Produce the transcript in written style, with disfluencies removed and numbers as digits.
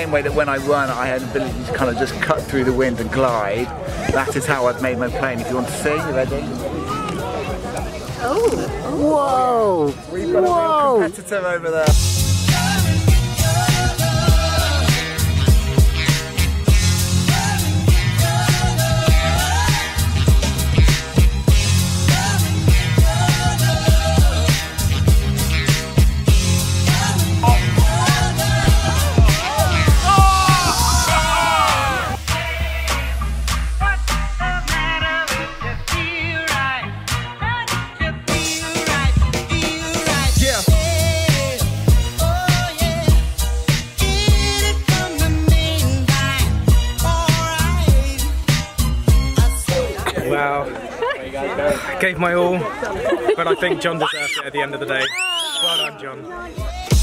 same way that when I run I had the ability to kind of just cut through the wind and glide, that is how I've made my plane. If you want to see, you ready? Oh! Whoa! We've got a real competitor over there. Wow, gave my all, but I think John deserved it at the end of the day. Well done, John.